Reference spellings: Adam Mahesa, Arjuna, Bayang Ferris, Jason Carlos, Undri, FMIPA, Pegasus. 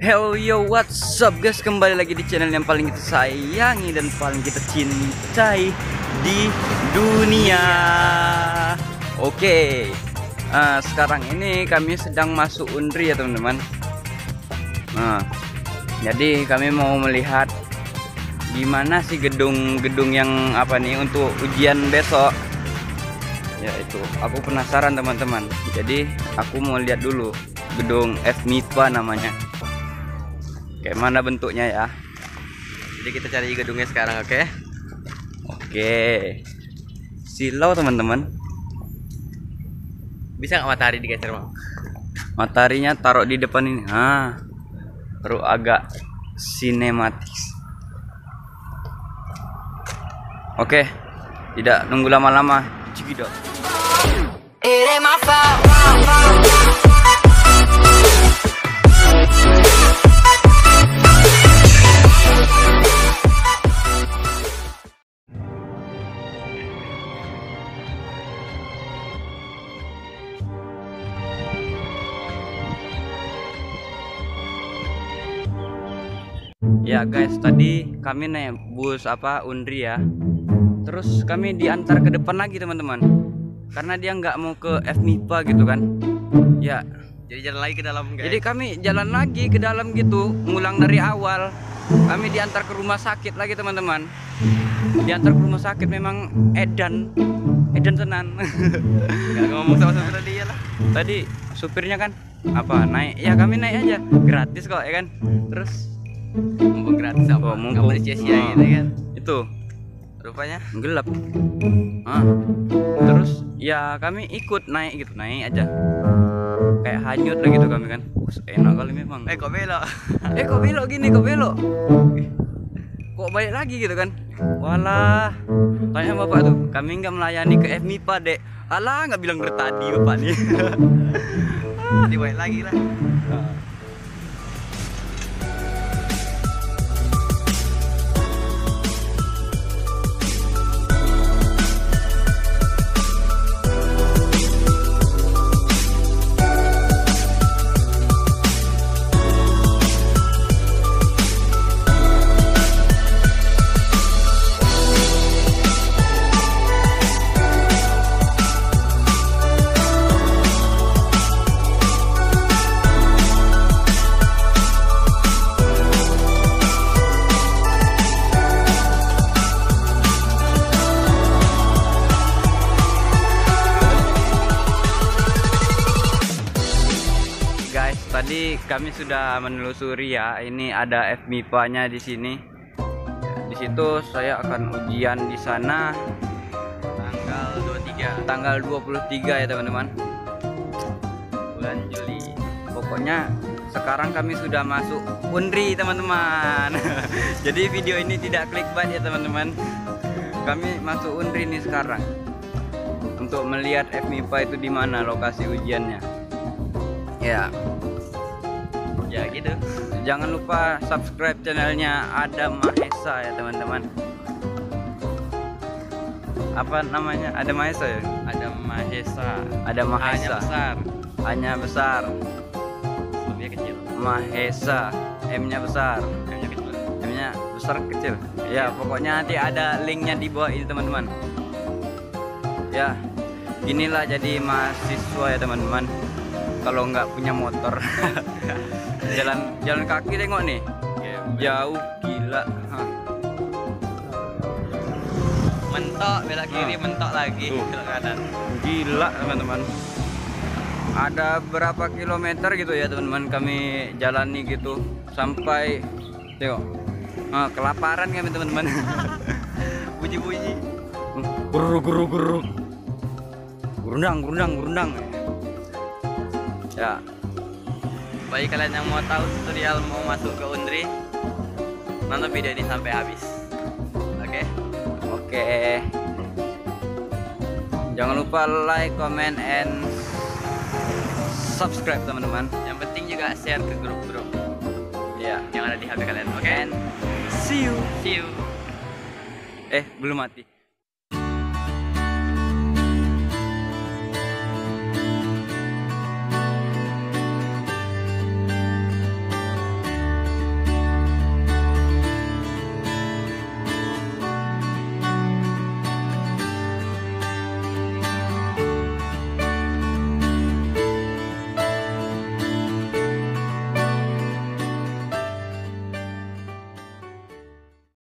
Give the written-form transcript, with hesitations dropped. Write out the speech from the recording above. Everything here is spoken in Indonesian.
Hello yo, what's up guys, kembali lagi di channel yang paling kita sayangi dan paling kita cintai di dunia. Oke, sekarang ini kami sedang masuk Undri ya teman-teman. Nah, jadi kami mau melihat gimana sih gedung-gedung yang apa nih untuk ujian besok. Ya itu, aku penasaran teman-teman. Jadi aku mau lihat dulu gedung FMIPA namanya. Kayak mana bentuknya ya. Jadi kita cari gedungnya sekarang, oke? Oke. Silau teman-teman. Bisa nggak matahari digeser, Bang? Mataharinya taruh di depan ini. Ah. Perlu agak sinematis. Oke. Tidak nunggu lama-lama. Cikidot. Ya guys, tadi kami naik bus Undri ya. Terus kami diantar ke depan lagi teman-teman. Karena dia nggak mau ke FMIPA gitu kan. Ya. Jadi jalan lagi ke dalam guys. Jadi kami jalan lagi ke dalam gitu, ngulang dari awal. Kami diantar ke rumah sakit lagi teman-teman. Diantar ke rumah sakit memang edan tenan. Gak ngomong sama supir tadi ya lah. Tadi supirnya kan apa naik? Ya kami naik aja, gratis kok ya kan. Terus mumpung gratis apa mumpung sia-sia gitu kan. Itu rupanya gelap. Terus ya kami ikut naik gitu, naik aja kayak hanyut lah gitu kami kan. Enak kali memang. Kok belok? Kok belok gini, kok belok? Kok balik lagi gitu kan. Walah, tanya bapak tuh, kami nggak melayani ke FMIPA dek. Alah, nggak bilang dari tadi bapak nih. Dibalik lagi lah. Tadi kami sudah menelusuri ya, ini ada FMIPA-nya di sini. Di situ saya akan ujian di sana tanggal 23. Tanggal 23 ya teman-teman. Bulan Juli. Pokoknya sekarang kami sudah masuk Undri teman-teman. Jadi video ini tidak clickbait ya teman-teman. Kami masuk Undri nih sekarang. Untuk melihat FMIPA itu di mana lokasi ujiannya. Ya. Ya gitu. Jangan lupa subscribe channelnya Adam Mahesa ya teman-teman. Apa namanya? Adam Mahesa ya? Adam Mahesa. Adam Mahesa. Hanya besar. Hanya besar. M-nya kecil. Mahesa. M-nya besar. M-nya kecil. M-nya besar kecil. Ya pokoknya nanti ada linknya di bawah ini teman-teman. Ya, inilah jadi mahasiswa ya teman-teman. Kalau nggak punya motor. jalan kaki tengok nih. Jauh gila. Mentok belok kiri, mentok lagi belok kanan. Gila teman-teman. Ada berapa kilometer gitu ya teman-teman kami jalani gitu sampai tengok. Kelaparan kami teman-teman. Bunyi-bunyi. Guru. Gurundang. Ya. Bagi kalian yang mau tahu tutorial mau masuk ke Undri, nonton video ini sampai habis. Oke. Jangan lupa like, comment, and subscribe teman-teman. Yang penting juga share ke grup-grup. Ya, yang ada di HP kalian. Oke. See you. Belum mati.